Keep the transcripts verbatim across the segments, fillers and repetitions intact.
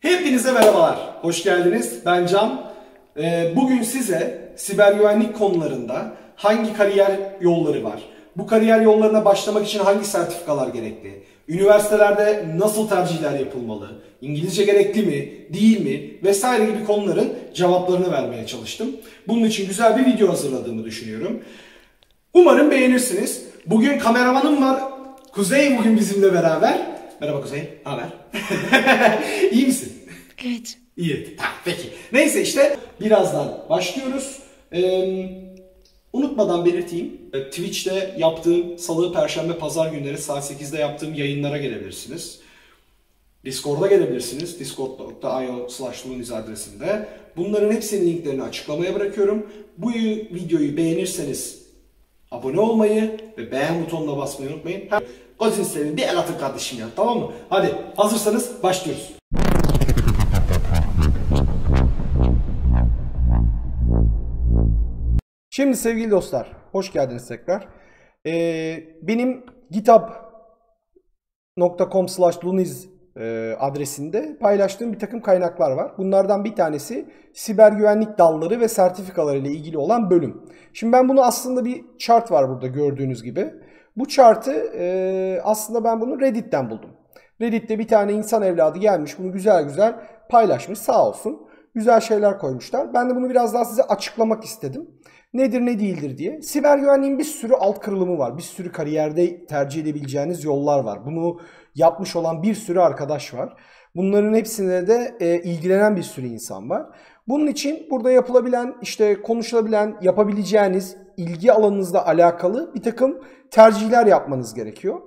Hepinize merhabalar, hoş geldiniz. Ben Can. Bugün size siber güvenlik konularında hangi kariyer yolları var, bu kariyer yollarına başlamak için hangi sertifikalar gerekli, üniversitelerde nasıl tercihler yapılmalı, İngilizce gerekli mi, değil mi vesaire gibi konuların cevaplarını vermeye çalıştım. Bunun için güzel bir video hazırladığımı düşünüyorum. Umarım beğenirsiniz. Bugün kameramanım var. Kuzey bugün bizimle beraber. Merhaba Kuzey, ne haber? İyi misin? Evet. İyi, tamam, peki. Neyse işte birazdan başlıyoruz. Ee, unutmadan belirteyim. Twitch'te yaptığım salı, perşembe, pazar günleri saat sekizde yaptığım yayınlara gelebilirsiniz. Discord'a gelebilirsiniz. discord nokta i o slash luniz adresinde. Bunların hepsinin linklerini açıklamaya bırakıyorum. Bu videoyu beğenirseniz abone olmayı ve beğen butonuna basmayı unutmayın. Gözünü seveyim, bir el atın kardeşim ya, tamam mı? Hadi hazırsanız başlıyoruz. Şimdi sevgili dostlar, hoş geldiniz tekrar. Ee, benim github nokta com slash luniz e, adresinde paylaştığım bir takım kaynaklar var. Bunlardan bir tanesi siber güvenlik dalları ve sertifikaları ile ilgili olan bölüm. Şimdi ben bunu aslında bir chart var burada gördüğünüz gibi. Bu chartı e, aslında ben bunu Reddit'ten buldum. Reddit'te bir tane insan evladı gelmiş, bunu güzel güzel paylaşmış, sağ olsun. Güzel şeyler koymuşlar. Ben de bunu biraz daha size açıklamak istedim. Nedir ne değildir diye. Siber güvenliğin bir sürü alt kırılımı var. Bir sürü kariyerde tercih edebileceğiniz yollar var. Bunu yapmış olan bir sürü arkadaş var. Bunların hepsine de e, ilgilenen bir sürü insan var. Bunun için burada yapılabilen, işte konuşulabilen, yapabileceğiniz ilgi alanınızla alakalı bir takım tercihler yapmanız gerekiyor.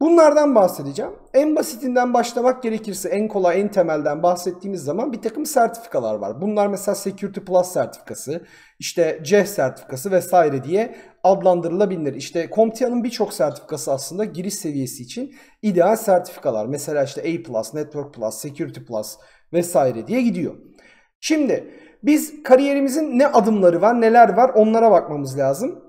Bunlardan bahsedeceğim. En basitinden başlamak gerekirse, en kolay, en temelden bahsettiğimiz zaman bir takım sertifikalar var. Bunlar mesela Security Plus sertifikası, işte C E H sertifikası vesaire diye adlandırılabilir. İşte CompTIA'nın birçok sertifikası aslında giriş seviyesi için ideal sertifikalar. Mesela işte A plus, Network Plus, Security Plus vesaire diye gidiyor. Şimdi biz kariyerimizin ne adımları var, neler var onlara bakmamız lazım.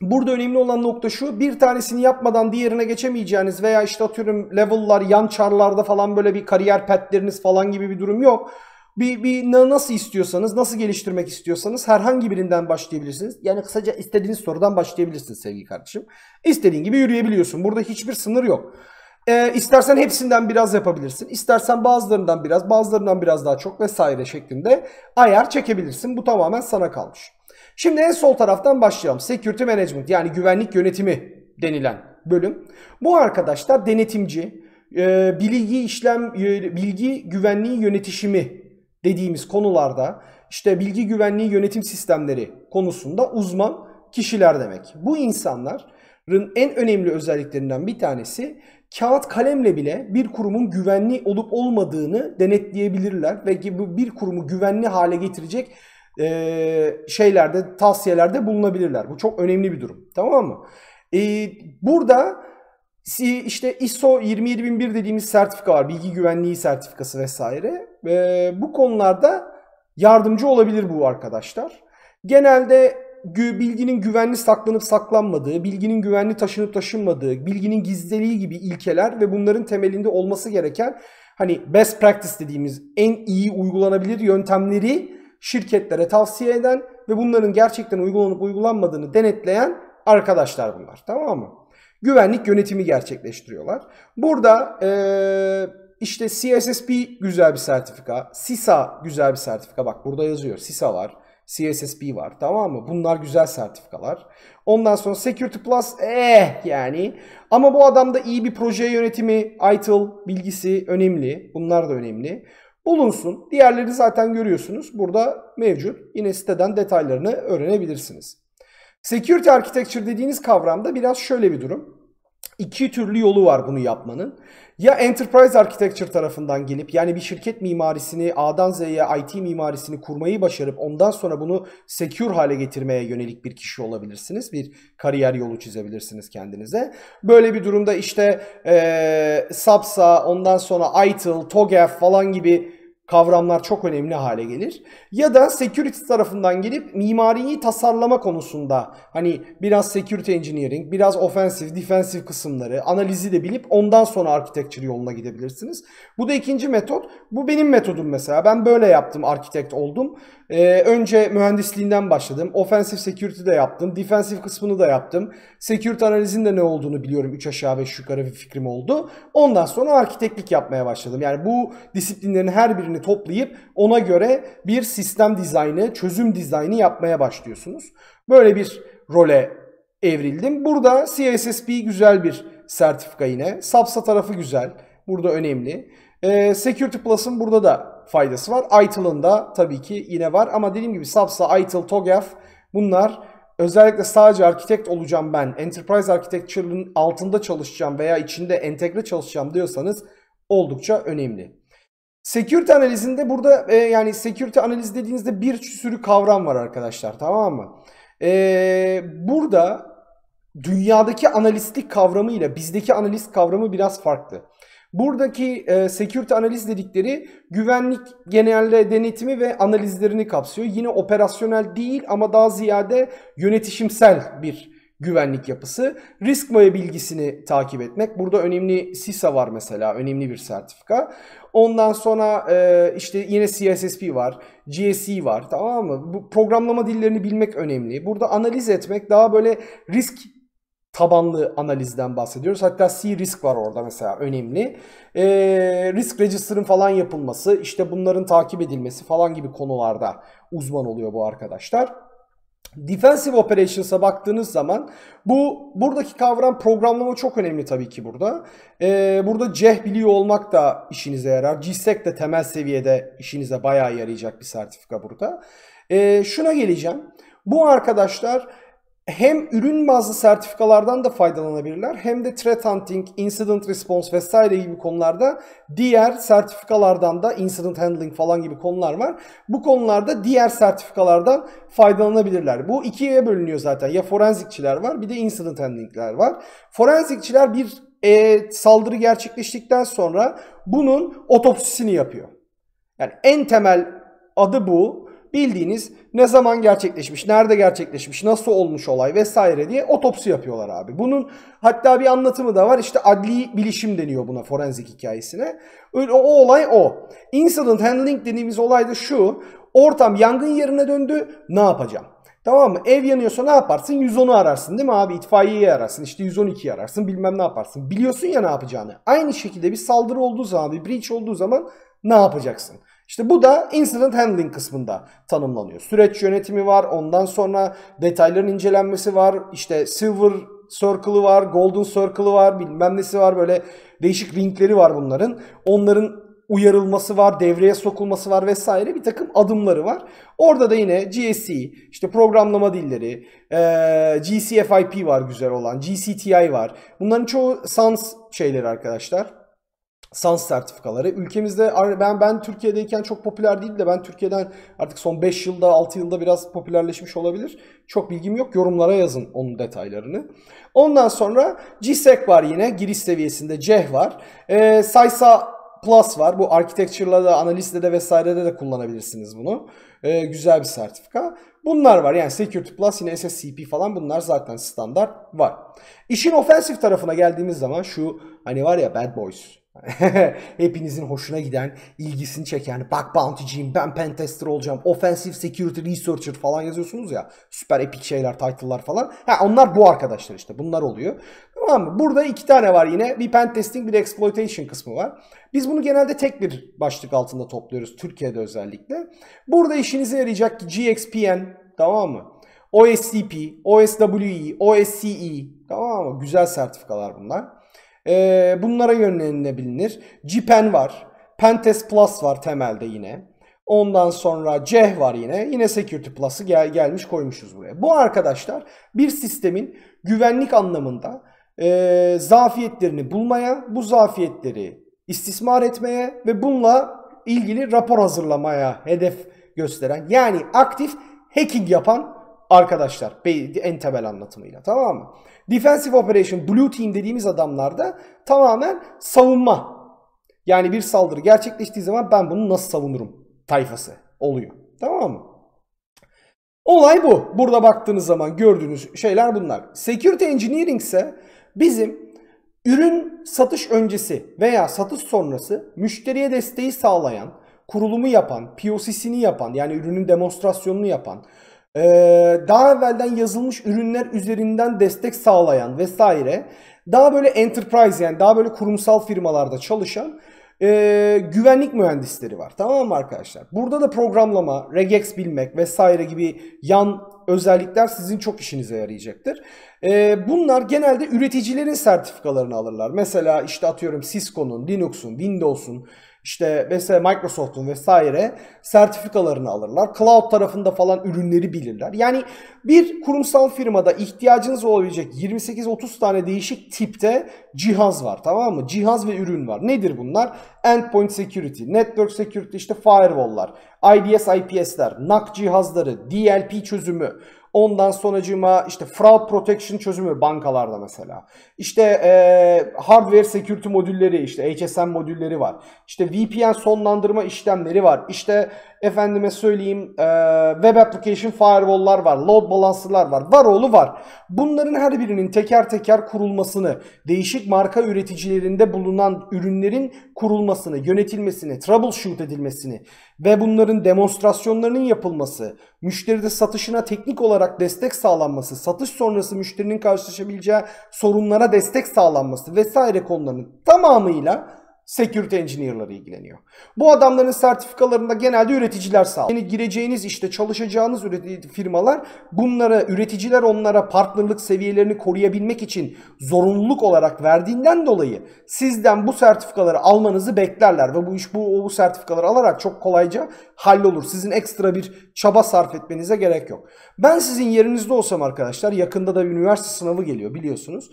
Burada önemli olan nokta şu, bir tanesini yapmadan diğerine geçemeyeceğiniz veya işte atıyorum level'lar, yan çarlarda falan böyle bir kariyer petleriniz falan gibi bir durum yok. Bir, bir nasıl istiyorsanız, nasıl geliştirmek istiyorsanız herhangi birinden başlayabilirsiniz. Yani kısaca istediğiniz sorudan başlayabilirsiniz sevgili kardeşim. İstediğin gibi yürüyebiliyorsun. Burada hiçbir sınır yok. Ee, istersen hepsinden biraz yapabilirsin. İstersen bazılarından biraz, bazılarından biraz daha çok vesaire şeklinde ayar çekebilirsin. Bu tamamen sana kalmış. Şimdi en sol taraftan başlayalım. Security Management, yani güvenlik yönetimi denilen bölüm. Bu arkadaşlar denetimci, bilgi işlem, bilgi güvenliği yönetişimi dediğimiz konularda, işte bilgi güvenliği yönetim sistemleri konusunda uzman kişiler demek. Bu insanların en önemli özelliklerinden bir tanesi, kağıt kalemle bile bir kurumun güvenli olup olmadığını denetleyebilirler ve bir kurumu güvenli hale getirecek Ee, şeylerde, tavsiyelerde bulunabilirler. Bu çok önemli bir durum. Tamam mı? Ee, burada işte I S O yirmi yedi bin bir dediğimiz sertifika var. Bilgi güvenliği sertifikası vesaire. Ee, bu konularda yardımcı olabilir bu arkadaşlar. Genelde bilginin güvenli saklanıp saklanmadığı, bilginin güvenli taşınıp taşınmadığı, bilginin gizliliği gibi ilkeler ve bunların temelinde olması gereken hani best practice dediğimiz en iyi uygulanabilir yöntemleri şirketlere tavsiye eden ve bunların gerçekten uygulanıp uygulanmadığını denetleyen arkadaşlar bunlar. Tamam mı? Güvenlik yönetimi gerçekleştiriyorlar. Burada ee, işte C S S P güzel bir sertifika. C I S A güzel bir sertifika. Bak burada yazıyor. C I S A var. C S S P var. Tamam mı? Bunlar güzel sertifikalar. Ondan sonra Security Plus eh yani. Ama bu adamda iyi bir proje yönetimi, I T I L bilgisi önemli. Bunlar da önemli. Bulunsun. Diğerleri zaten görüyorsunuz. Burada mevcut. Yine siteden detaylarını öğrenebilirsiniz. Security Architecture dediğiniz kavramda biraz şöyle bir durum. İki türlü yolu var bunu yapmanın. Ya Enterprise Architecture tarafından gelip yani bir şirket mimarisini A'dan Z'ye I T mimarisini kurmayı başarıp ondan sonra bunu secure hale getirmeye yönelik bir kişi olabilirsiniz. Bir kariyer yolu çizebilirsiniz kendinize. Böyle bir durumda işte ee, SABSA, ondan sonra I T I L, TOGAF falan gibi kavramlar çok önemli hale gelir. Ya da security tarafından gelip mimariyi tasarlama konusunda hani biraz security engineering, biraz offensive, defensive kısımları, analizi de bilip ondan sonra architecture yoluna gidebilirsiniz. Bu da ikinci metot. Bu benim metodum mesela. Ben böyle yaptım, architect oldum. Ee, önce mühendisliğinden başladım. Offensive security de yaptım. Defensive kısmını da yaptım. Security analizin de ne olduğunu biliyorum. Üç aşağı beş yukarı bir fikrim oldu. Ondan sonra architectlik yapmaya başladım. Yani bu disiplinlerin her birini toplayıp ona göre bir sistem dizaynı, çözüm dizaynı yapmaya başlıyorsunuz. Böyle bir role evrildim. Burada C S S P güzel bir sertifika yine. SABSA tarafı güzel. Burada önemli. Ee, Security Plus'ın burada da faydası var. I T I L'ın da tabii ki yine var. Ama dediğim gibi SABSA, I T I L, TOGAF bunlar özellikle sadece architect olacağım ben, Enterprise Architecture'ın altında çalışacağım veya içinde entegre çalışacağım diyorsanız oldukça önemli. Security analizinde burada e, yani security analiz dediğinizde bir sürü kavram var arkadaşlar, tamam mı? E, burada dünyadaki analistlik kavramı ile bizdeki analist kavramı biraz farklı. Buradaki e, security analiz dedikleri güvenlik genel denetimi ve analizlerini kapsıyor. Yine operasyonel değil ama daha ziyade yönetişimsel bir güvenlik yapısı. Risk bilgisini takip etmek. Burada önemli C I S A var mesela. Önemli bir sertifika. Ondan sonra e, işte yine C S S P var. G S E C var. Tamam mı? Bu programlama dillerini bilmek önemli. Burada analiz etmek daha böyle risk tabanlı analizden bahsediyoruz. Hatta C risk var orada mesela. Önemli. E, risk register'ın falan yapılması, işte bunların takip edilmesi falan gibi konularda uzman oluyor bu arkadaşlar. Defensive Operations'a baktığınız zaman bu buradaki kavram programlama çok önemli tabii ki burada. Ee, burada C E H biliyor olmak da işinize yarar. G S E C de temel seviyede işinize bayağı yarayacak bir sertifika burada. Ee, şuna geleceğim. Bu arkadaşlar hem ürün bazlı sertifikalardan da faydalanabilirler hem de Threat Hunting, Incident Response vesaire gibi konularda diğer sertifikalardan da Incident Handling falan gibi konular var. Bu konularda diğer sertifikalardan faydalanabilirler. Bu ikiye bölünüyor zaten. Ya forensicçiler var, bir de Incident Handling'ler var. Forensicçiler bir e, saldırı gerçekleştikten sonra bunun otopsisini yapıyor. Yani en temel adı bu. Bildiğiniz ne zaman gerçekleşmiş, nerede gerçekleşmiş, nasıl olmuş olay vesaire diye otopsi yapıyorlar abi. Bunun hatta bir anlatımı da var. İşte adli bilişim deniyor buna, forensik hikayesine. Öyle, o, o olay o. Incident handling dediğimiz olay da şu. Ortam yangın yerine döndü. Ne yapacağım? Tamam mı? Ev yanıyorsa ne yaparsın? yüz onu ararsın değil mi abi? İtfaiyeyi ararsın. İşte yüz on ikiyi ararsın. Bilmem ne yaparsın. Biliyorsun ya ne yapacağını. Aynı şekilde bir saldırı olduğu zaman, bir breach olduğu zaman ne yapacaksın? İşte bu da incident handling kısmında tanımlanıyor. Süreç yönetimi var, ondan sonra detayların incelenmesi var, işte silver circle'ı var, golden circle'ı var, bilmem nesi var, böyle değişik linkleri var bunların. Onların uyarılması var, devreye sokulması var vesaire bir takım adımları var. Orada da yine G S E, işte programlama dilleri, ee, G C F I P var güzel olan, G C T I var. Bunların çoğu SANS şeyleri arkadaşlar. SANS sertifikaları. Ülkemizde ben ben Türkiye'deyken çok popüler değildi de ben Türkiye'den artık son beş yılda altı yılda biraz popülerleşmiş olabilir. Çok bilgim yok. Yorumlara yazın onun detaylarını. Ondan sonra G S E C var yine. Giriş seviyesinde C E H var. Ee, C I S A Plus var. Bu architecture'la da, analizle de vesairede de kullanabilirsiniz bunu. Ee, güzel bir sertifika. Bunlar var. Yani Security Plus, yine S S C P falan bunlar zaten standart var. İşin offensive tarafına geldiğimiz zaman şu hani var ya bad boys. Hepinizin hoşuna giden, ilgisini çeken, bak bounty'ciyim, ben pentester olacağım, offensive security researcher falan yazıyorsunuz ya, süper epik şeyler, title'lar falan. Ha, onlar bu arkadaşlar işte, bunlar oluyor. Tamam mı? Burada iki tane var yine, bir pentesting, bir exploitation kısmı var. Biz bunu genelde tek bir başlık altında topluyoruz, Türkiye'de özellikle. Burada işinize yarayacak G X P N, tamam mı? O S C P, O S W E, O S C E, tamam mı? Güzel sertifikalar bunlar. Bunlara yönlenilebilir. C-Pen var. Pentest Plus var temelde yine. Ondan sonra C E H var yine. Yine Security Plus'ı gel gelmiş koymuşuz buraya. Bu arkadaşlar bir sistemin güvenlik anlamında e, zafiyetlerini bulmaya, bu zafiyetleri istismar etmeye ve bununla ilgili rapor hazırlamaya hedef gösteren, yani aktif hacking yapan arkadaşlar en temel anlatımıyla, tamam mı? Defensive Operation, Blue Team dediğimiz adamlar da tamamen savunma Yani bir saldırı gerçekleştiği zaman ben bunu nasıl savunurum tayfası oluyor. Tamam mı? Olay bu. Burada baktığınız zaman gördüğünüz şeyler bunlar. Security Engineering ise bizim ürün satış öncesi veya satış sonrası müşteriye desteği sağlayan, kurulumu yapan, P O C'sini yapan, yani ürünün demonstrasyonunu yapan, daha evvelden yazılmış ürünler üzerinden destek sağlayan vesaire, daha böyle enterprise, yani daha böyle kurumsal firmalarda çalışan e, güvenlik mühendisleri var. Tamam mı arkadaşlar? Burada da programlama, regex bilmek vesaire gibi yan özellikler sizin çok işinize yarayacaktır. E, bunlar genelde üreticilerin sertifikalarını alırlar. Mesela işte atıyorum Cisco'nun, Linux'un, Windows'un, İşte mesela Microsoft'un vesaire sertifikalarını alırlar. Cloud tarafında falan ürünleri bilirler. Yani bir kurumsal firmada ihtiyacınız olabilecek yirmi sekiz otuz tane değişik tipte cihaz var, tamam mı? Cihaz ve ürün var. Nedir bunlar? Endpoint security, network security, işte firewall'lar, I D S I P S'ler, N A C cihazları, D L P çözümü, ondan sonracığıma işte fraud protection çözümü bankalarda mesela. İşte e, hardware security modülleri, işte H S M modülleri var. İşte V P N sonlandırma işlemleri var. İşte efendime söyleyeyim e, web application firewall'lar var. Load balance'lar var. Var oğlu var. Bunların her birinin teker teker kurulmasını, değişik marka üreticilerinde bulunan ürünlerin kurulmasını, yönetilmesini, troubleshoot edilmesini ve bunların demonstrasyonlarının yapılması, müşteride satışına teknik olarak destek sağlanması, satış sonrası müşterinin karşılaşabileceği sorunlara destek sağlanması vesaire konularının tamamıyla security engineer'ları ilgileniyor. Bu adamların sertifikalarında genelde üreticiler sağlıyor. Yani gireceğiniz, işte çalışacağınız firmalar bunlara, üreticiler onlara partnerlık seviyelerini koruyabilmek için zorunluluk olarak verdiğinden dolayı sizden bu sertifikaları almanızı beklerler ve bu iş bu, bu sertifikaları alarak çok kolayca hallolur. Sizin ekstra bir çaba sarf etmenize gerek yok. Ben sizin yerinizde olsam arkadaşlar, yakında da üniversite sınavı geliyor biliyorsunuz.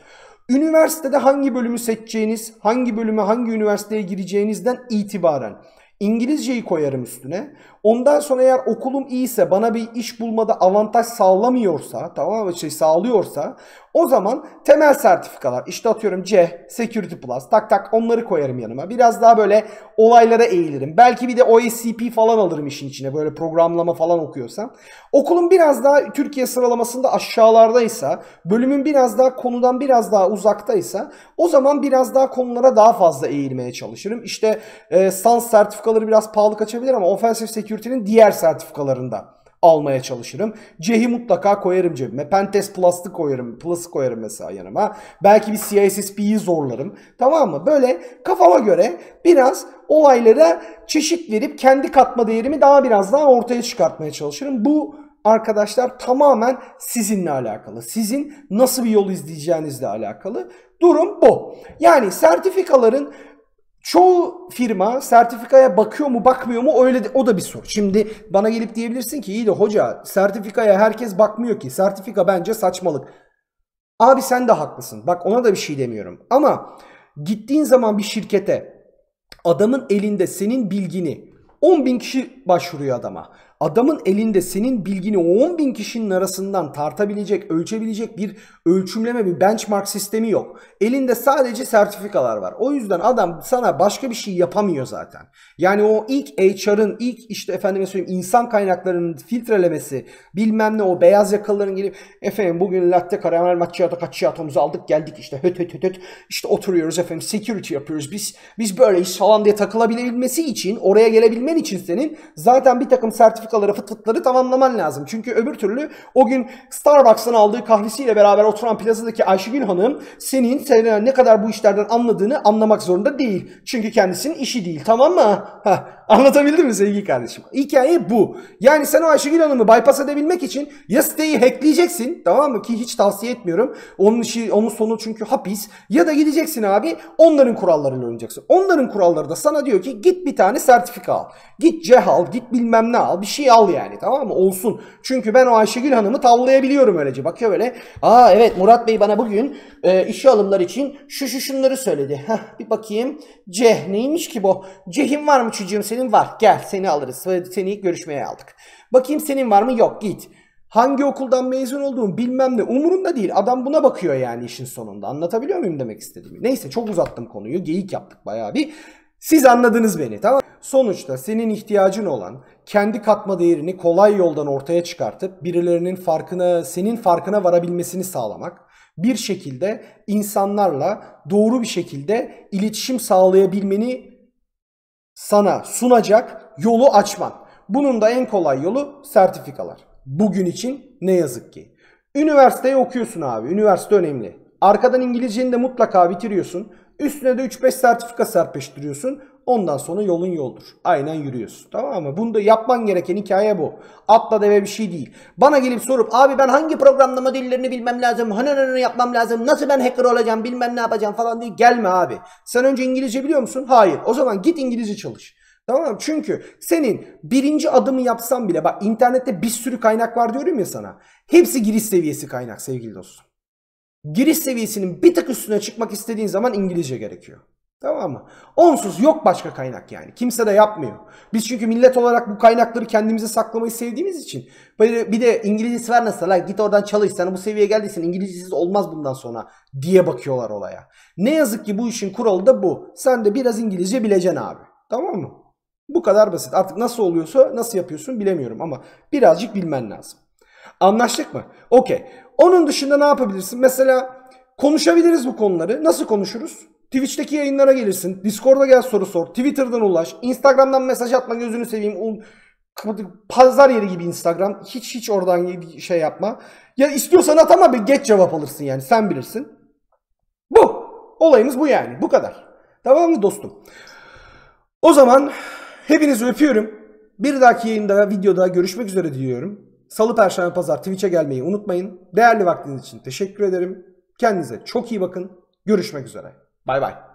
Üniversitede hangi bölümü seçeceğiniz, hangi bölüme, hangi üniversiteye gireceğinizden itibaren İngilizceyi koyarım üstüne. Ondan sonra eğer okulum iyiyse, bana bir iş bulmada avantaj sağlamıyorsa, tamam mı, şey sağlıyorsa, o zaman temel sertifikalar, işte atıyorum C, Security Plus, tak tak onları koyarım yanıma. Biraz daha böyle olaylara eğilirim. Belki bir de O S C P falan alırım işin içine, böyle programlama falan okuyorsam. Okulum biraz daha Türkiye sıralamasında aşağılardaysa, bölümün biraz daha konudan biraz daha uzaktaysa, o zaman biraz daha konulara daha fazla eğilmeye çalışırım. İşte e, SANS sertifikaları biraz pahalı kaçabilir ama Offensive Security'nin diğer sertifikalarında almaya çalışırım. C H'i mutlaka koyarım cebime. Pentest Plus'ı koyarım, Plus'ı koyarım mesela yanıma. Belki bir C I S S P'yi zorlarım. Tamam mı? Böyle kafama göre biraz olaylara çeşit verip kendi katma değerimi daha biraz daha ortaya çıkartmaya çalışırım. Bu arkadaşlar tamamen sizinle alakalı. Sizin nasıl bir yol izleyeceğinizle alakalı. Durum bu. Yani sertifikaların çoğu firma sertifikaya bakıyor mu bakmıyor mu, öyle de, o da bir soru. Şimdi bana gelip diyebilirsin ki iyi de hoca sertifikaya herkes bakmıyor ki. Sertifika bence saçmalık. Abi sen de haklısın. Bak ona da bir şey demiyorum. Ama gittiğin zaman bir şirkete adamın elinde senin bilgini, on bin kişi başvuruyor adama. Adamın elinde senin bilgini on bin kişinin arasından tartabilecek, ölçebilecek bir ölçümleme, bir benchmark sistemi yok. Elinde sadece sertifikalar var. O yüzden adam sana başka bir şey yapamıyor zaten. Yani o ilk H R'ın, ilk işte efendime söyleyeyim insan kaynaklarının filtrelemesi, bilmem ne, o beyaz yakalıların gelip efendim bugün latte karamel macchiato kaçiatomuzu aldık geldik işte höt höt höt höt işte oturuyoruz efendim security yapıyoruz biz biz böyleyiz falan diye takılabilmesi için, oraya gelebilmen için senin zaten bir takım sertifikalar, fıt fıtları tamamlaman lazım. Çünkü öbür türlü o gün Starbucks'tan aldığı kahvesiyle beraber oturan plazadaki Ayşegül Hanım senin, senin ne kadar bu işlerden anladığını anlamak zorunda değil. Çünkü kendisinin işi değil. Tamam mı? Heh. Anlatabildim mi sevgili kardeşim? Hikaye bu. Yani sen o Ayşegül Hanım'ı bypass edebilmek için ya siteyi hackleyeceksin, tamam mı? Ki hiç tavsiye etmiyorum. Onun işi, onun sonu çünkü hapis. Ya da gideceksin abi onların kurallarıyla oynayacaksın. Onların kuralları da sana diyor ki git bir tane sertifika al. Git C E H al, git bilmem ne al. Bir şey al yani, tamam mı? Olsun. Çünkü ben o Ayşegül Hanım'ı tavlayabiliyorum öylece. Bakıyor böyle. Aa evet Murat Bey bana bugün e, işe alımlar için şu şu şunları söyledi. Heh, bir bakayım. C E H neymiş ki bu? C E H'in var mı çocuğum senin? Var. Gel seni alırız. Seni ilk görüşmeye aldık. Bakayım senin var mı? Yok git. Hangi okuldan mezun olduğun bilmem ne umurunda değil. Adam buna bakıyor yani işin sonunda. Anlatabiliyor muyum demek istediğimi? Neyse çok uzattım konuyu. Geyik yaptık bayağı bir. Siz anladınız beni, tamam mı? Sonuçta senin ihtiyacın olan kendi katma değerini kolay yoldan ortaya çıkartıp birilerinin farkına, senin farkına varabilmesini sağlamak, bir şekilde insanlarla doğru bir şekilde iletişim sağlayabilmeni sana sunacak yolu açman. Bunun da en kolay yolu sertifikalar. Bugün için ne yazık ki. Üniversiteyi okuyorsun abi. Üniversite önemli. Arkadan İngilizceni de mutlaka bitiriyorsun. Üstüne de üç beş sertifika serpiştiriyorsun. Ondan sonra yolun yoldur. Aynen yürüyorsun. Tamam mı? Bunu da yapman gereken hikaye bu. Atla deve bir şey değil. Bana gelip sorup abi ben hangi programlama dillerini bilmem lazım, hananını yapmam lazım, nasıl ben hacker olacağım, bilmem ne yapacağım falan diye gelme abi. Sen önce İngilizce biliyor musun? Hayır. O zaman git İngilizce çalış. Tamam mı? Çünkü senin birinci adımı yapsan bile, bak internette bir sürü kaynak var diyorum ya sana. Hepsi giriş seviyesi kaynak sevgili dostum. Giriş seviyesinin bir tık üstüne çıkmak istediğin zaman İngilizce gerekiyor. Tamam mı? Onsuz yok başka kaynak yani. Kimse de yapmıyor. Biz çünkü millet olarak bu kaynakları kendimize saklamayı sevdiğimiz için. Böyle bir de İngilizcesi var nasıl? La, git oradan çalış. Sana bu seviyeye geldiysen İngilizcesiz olmaz bundan sonra diye bakıyorlar olaya. Ne yazık ki bu işin kuralı da bu. Sen de biraz İngilizce bileceksin abi. Tamam mı? Bu kadar basit. Artık nasıl oluyorsa nasıl yapıyorsun bilemiyorum ama birazcık bilmen lazım. Anlaştık mı? Okey. Onun dışında ne yapabilirsin? Mesela konuşabiliriz bu konuları. Nasıl konuşuruz? Twitch'teki yayınlara gelirsin. Discord'a gel soru sor. Twitter'dan ulaş. Instagram'dan mesaj atma gözünü seveyim. Pazar yeri gibi Instagram. Hiç hiç oradan şey yapma. Ya istiyorsan at ama bir geç cevap alırsın yani. Sen bilirsin. Bu. Olayımız bu yani. Bu kadar. Tamam mı dostum? O zaman hepinizi öpüyorum. Bir dahaki yayında, videoda görüşmek üzere diyorum. Salı, Perşembe, Pazar Twitch'e gelmeyi unutmayın. Değerli vaktiniz için teşekkür ederim. Kendinize çok iyi bakın. Görüşmek üzere. Bay bay.